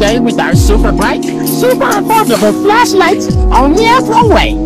today with our super bright, super affordable flashlights only a throw away.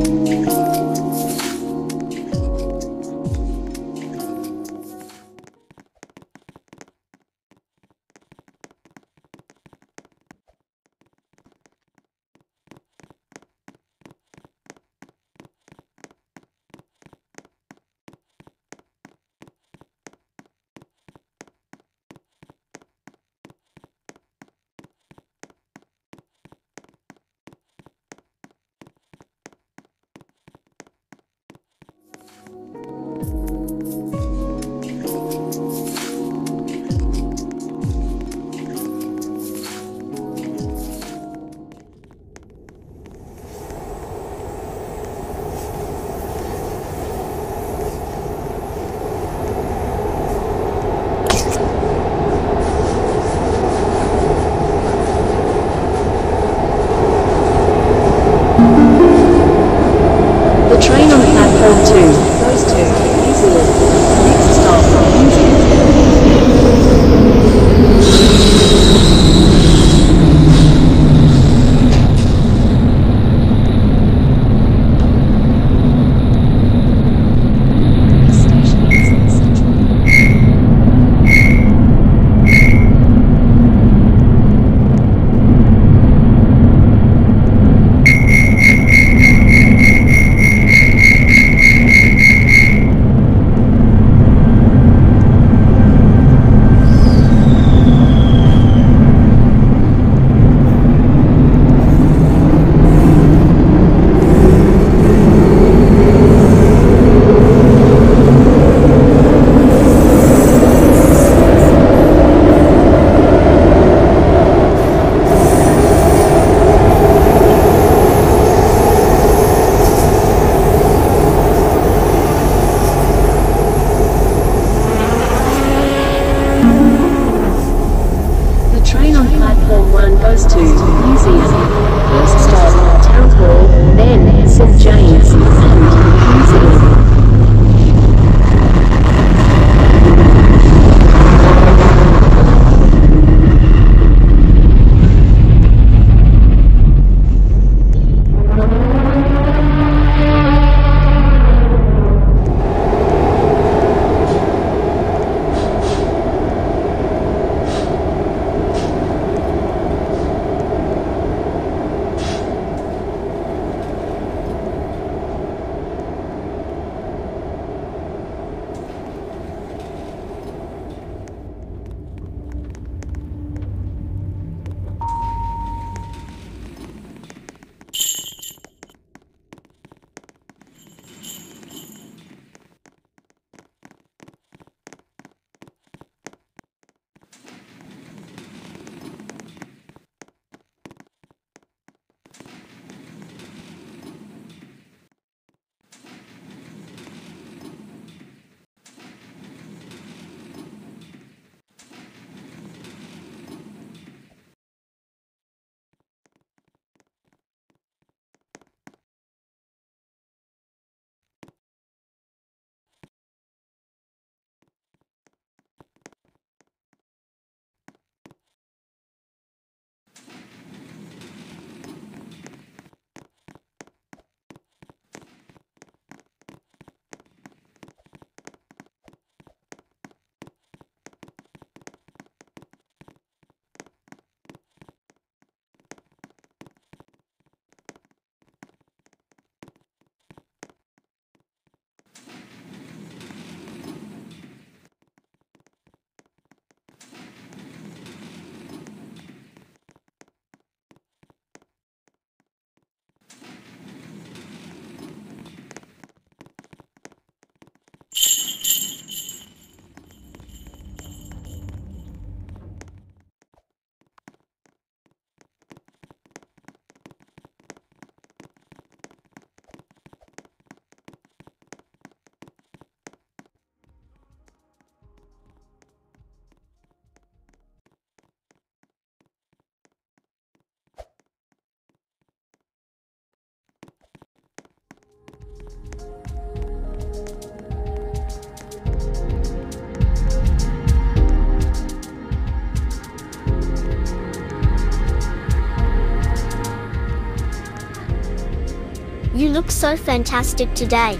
look so fantastic today.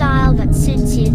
Style that suits you.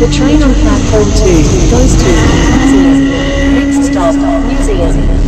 The train on platform 2 goes to Museum. Next stop, Museum.